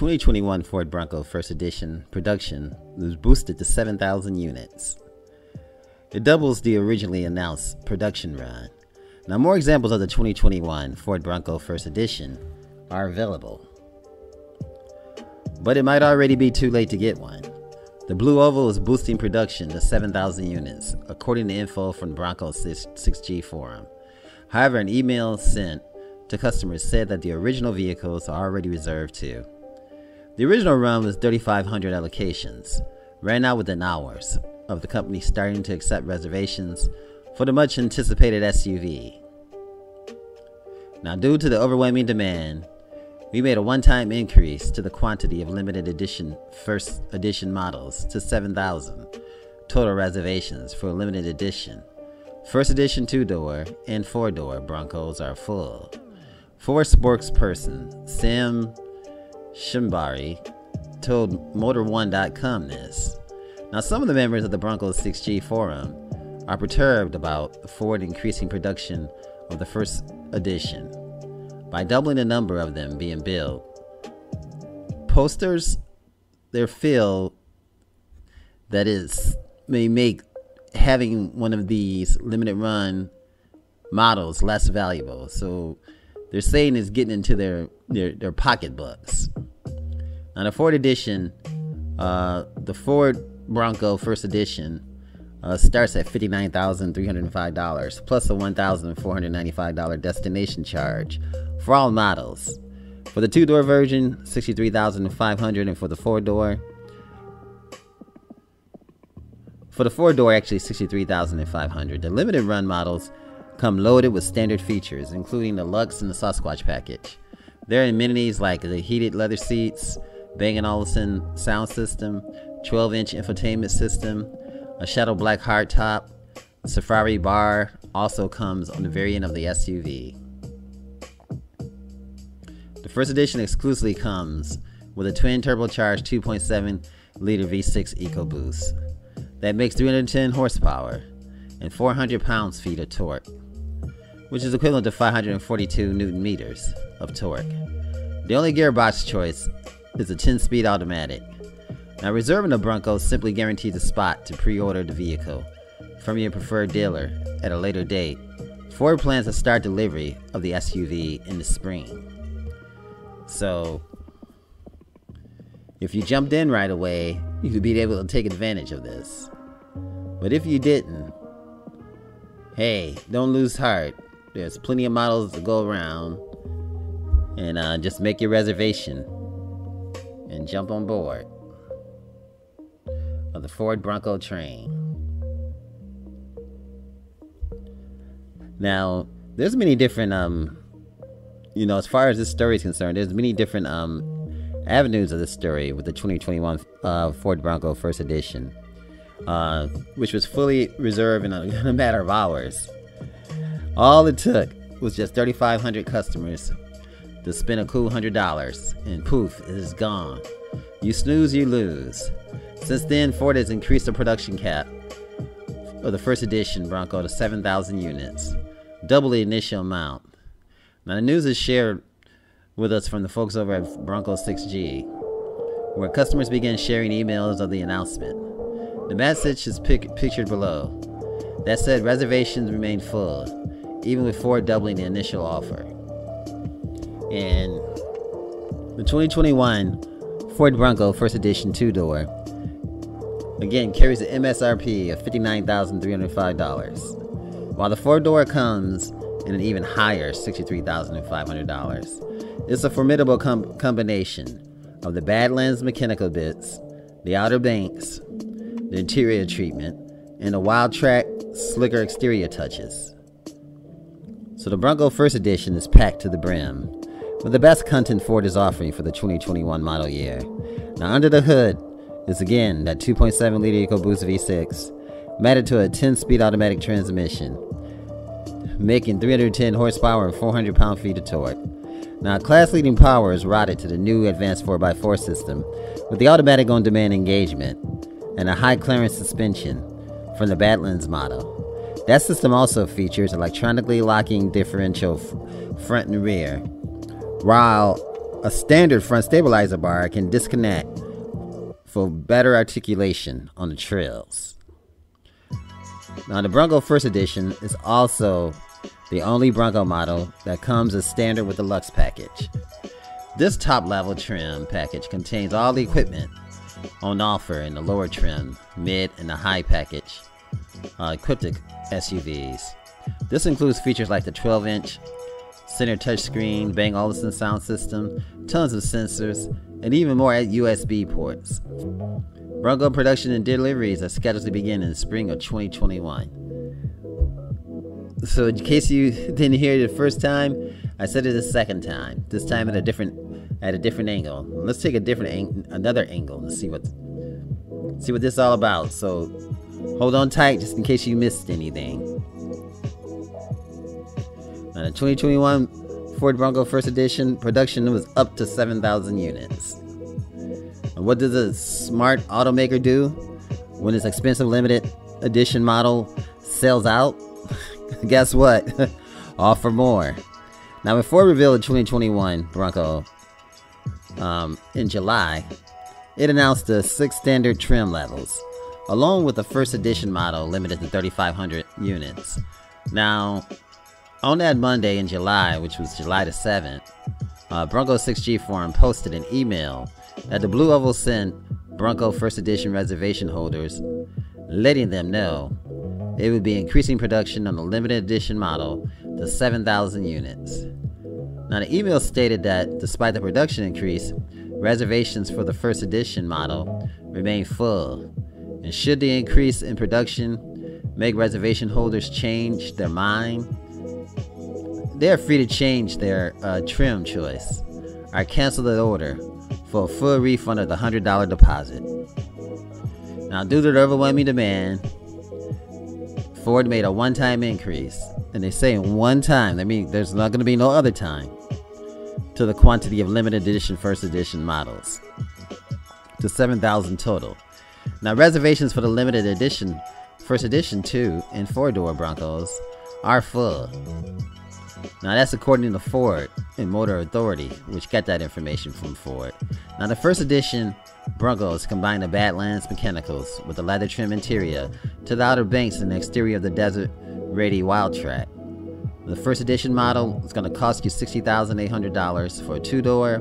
2021 Ford Bronco 1st Edition production was boosted to 7,000 units. It doubles the originally announced production run. Now, more examples of the 2021 Ford Bronco 1st Edition are available, but it might already be too late to get one. The Blue Oval is boosting production to 7,000 units, according to info from Bronco 6G forum. However, an email sent to customers said that the original vehicles are already reserved too. The original run was 3,500 allocations, ran out within hours of the company starting to accept reservations for the much anticipated SUV. Now, due to the overwhelming demand, we made a one-time increase to the quantity of limited edition first edition models to 7,000 total reservations for a limited edition. First edition 2-door and 4-door Broncos are full. Ford spokesperson Sam Shimbari told Motor1.com this. Now, some of the members of the Bronco 6G forum are perturbed about Ford increasing production of the first edition by doubling the number of them being built. Posters their feel that is may make having one of these limited run models less valuable, so they're saying it's getting into their pocketbooks. Now, the Ford edition, the Ford Bronco first edition starts at $59,305 plus a $1,495 destination charge for all models. For the 2-door version, $63,500, and for the 4-door, actually $63,500. The limited run models come loaded with standard features, including the Luxe and the Sasquatch package. There are amenities like the heated leather seats, Bang & Olufsen sound system, 12-inch infotainment system, a shadow black hardtop, a safari bar. Also comes on the variant of the SUV. The first edition exclusively comes with a twin turbocharged 2.7 liter V6 EcoBoost that makes 310 horsepower and 400 pounds-feet of torque, which is equivalent to 542 newton-meters of torque. The only gearbox choice is a 10-speed automatic. Now, reserving a Bronco simply guarantees a spot to pre-order the vehicle from your preferred dealer at a later date. Ford plans to start delivery of the SUV in the spring. So, if you jumped in right away, you could be able to take advantage of this. But if you didn't, hey, don't lose heart. There's plenty of models to go around, and just make your reservation and jump on board of the Ford Bronco train. Now, there's many different, as far as this story is concerned, there's many different avenues of this story with the 2021 Ford Bronco 1st Edition, which was fully reserved in a matter of hours. All it took was just 3,500 customers to spend a cool $100, and poof, it is gone. You snooze, you lose. Since then, Ford has increased the production cap of the 1st Edition Bronco to 7,000 units, double the initial amount. Now, the news is shared with us from the folks over at Bronco 6G, where customers began sharing emails of the announcement. The message is pictured below. That said, reservations remain full, even with Ford doubling the initial offer. And the 2021 Ford Bronco 1st Edition 2-door, again, carries an MSRP of $59,305, while the 4-door comes in an even higher $63,500. It's a formidable combination of the Badlands mechanical bits, the Outer Banks, the interior treatment, and the Wildtrak slicker exterior touches. So the Bronco 1st Edition is packed to the brim with the best content Ford is offering for the 2021 model year. Now, under the hood is again that 2.7 liter EcoBoost V6 matted to a 10-speed automatic transmission, making 310 horsepower and 400 pound-feet of torque. Now, class-leading power is routed to the new advanced 4x4 system with the automatic on-demand engagement and a high-clearance suspension from the Badlands model. That system also features electronically locking differential front and rear, while A standard front stabilizer bar can disconnect for better articulation on the trails. Now the Bronco First Edition is also the only Bronco model that comes as standard with the Luxe package. This top level trim package contains all the equipment on offer in the lower trim, mid, and the high package equipped SUVs. This includes features like the 12-inch center touchscreen, Bang & Olufsen sound system, tons of sensors, and even more USB ports. Bronco production and deliveries are scheduled to begin in the spring of 2021. So in case you didn't hear it the first time, I said it the second time. This time at a different angle. Let's take another angle and see what this is all about. So hold on tight just in case you missed anything. Now the 2021 Ford Bronco First Edition production was up to 7,000 units. And what does a smart automaker do when its expensive limited edition model sells out? Guess what? Offer more. Now, when Ford revealed the 2021 Bronco in July, it announced the 6 standard trim levels, along with the first edition model limited to 3,500 units. Now, on that Monday in July, which was July the 7th, Bronco 6G Forum posted an email that the Blue Oval sent Bronco First Edition reservation holders, letting them know it would be increasing production on the limited edition model to 7,000 units. Now the email stated that despite the production increase, reservations for the first edition model remain full, and should the increase in production make reservation holders change their mind, they are free to change their trim choice or cancel the order for a full refund of the $100 deposit. Now due to the overwhelming demand, Ford made a one-time increase, and they say one time, that means there's not going to be no other time, to the quantity of limited edition first edition models to 7,000 total. Now reservations for the limited edition first edition 2 and 4-door Broncos are full. Now that's according to Ford and Motor Authority, which got that information from Ford. Now the first edition Broncos combine the Badlands mechanicals with the leather trim interior to the Outer Banks and the exterior of the desert-ready Wildtrak. The first edition model is going to cost you $60,800 for a 2-door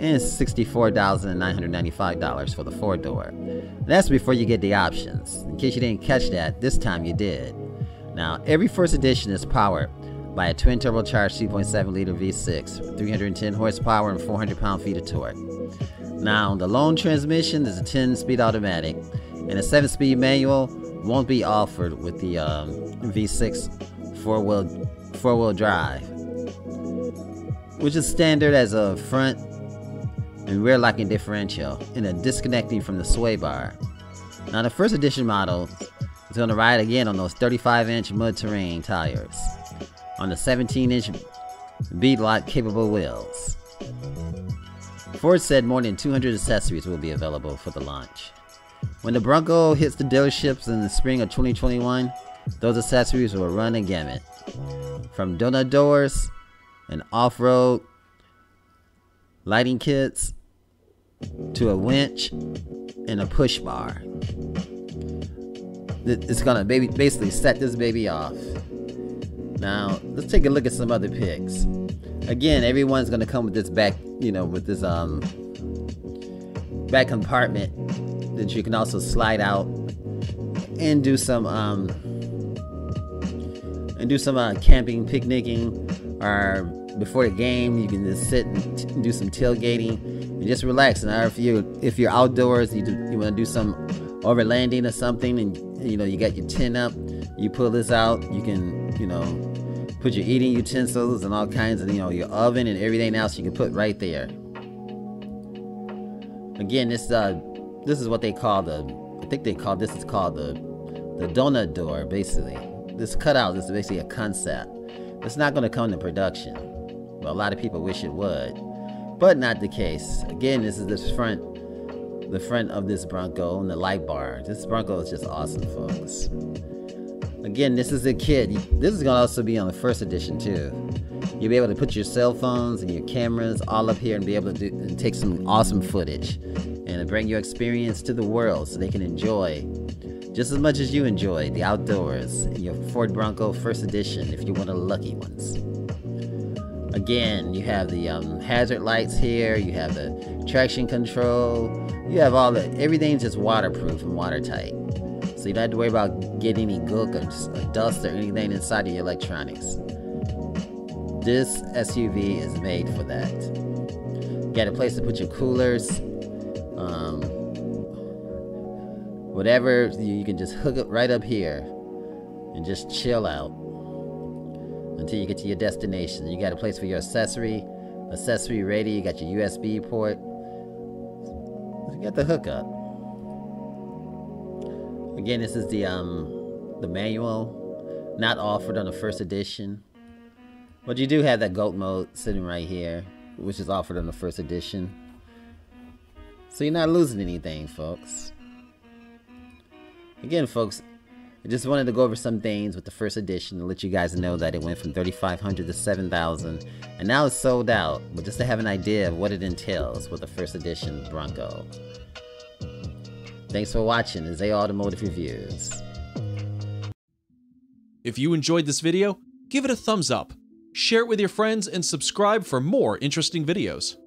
and $64,995 for the 4-door. And that's before you get the options. In case you didn't catch that, this time you did. Now every first edition is powered by a twin turbocharged 2.7 liter V6, 310 horsepower and 400 pound-feet of torque. Now the lone transmission is a 10-speed automatic, and a 7-speed manual won't be offered with the V6 four-wheel drive, which is standard as a front and rear locking differential and a disconnecting from the sway bar. Now the first edition model is going to ride again on those 35-inch mud terrain tires on the 17-inch beadlock capable wheels. Ford said more than 200 accessories will be available for the launch. When the Bronco hits the dealerships in the spring of 2021, those accessories will run a gamut, from donut doors and off-road lighting kits to a winch and a push bar. It's gonna basically set this baby off. Now, let's take a look at some other picks. Again, everyone's gonna come with this back compartment that you can also slide out and do some camping, picnicking, or before the game, you can just sit and do some tailgating and just relax. And if you're outdoors, you want to do some overlanding or something, and you got your tent up, you pull this out, you can put your eating utensils and all kinds of, your oven and everything else you can put right there. Again, this is what they call the donut door, basically. This cutout is basically a concept. It's not going to come to production, but a lot of people wish it would, but not the case. Again, this is the front of this Bronco and the light bar. This Bronco is just awesome, folks. Again, this is a kid. This is going to also be on the first edition too. You'll be able to put your cell phones and your cameras all up here and be able to take some awesome footage and bring your experience to the world so they can enjoy just as much as you enjoy the outdoors in your Ford Bronco 1st Edition if you're one of the lucky ones. Again, you have the hazard lights here, you have the traction control, you have all that. Everything's just waterproof and watertight. So you don't have to worry about getting any gook or dust or anything inside of your electronics. This SUV is made for that. You got a place to put your coolers. Whatever, you can just hook it right up here and just chill out until you get to your destination. You got a place for your accessory radio, you got your USB port, you got the hookup. Again, this is the manual, not offered on the 1st edition, but you do have that GOAT mode sitting right here, which is offered on the 1st edition. So you're not losing anything, folks. Again, folks, I just wanted to go over some things with the 1st edition to let you guys know that it went from $3,500 to $7,000, and now it's sold out, but just to have an idea of what it entails with the 1st edition Bronco. Thanks for watching the Zay Automotive Reviews. If you enjoyed this video, give it a thumbs up, share it with your friends, and subscribe for more interesting videos.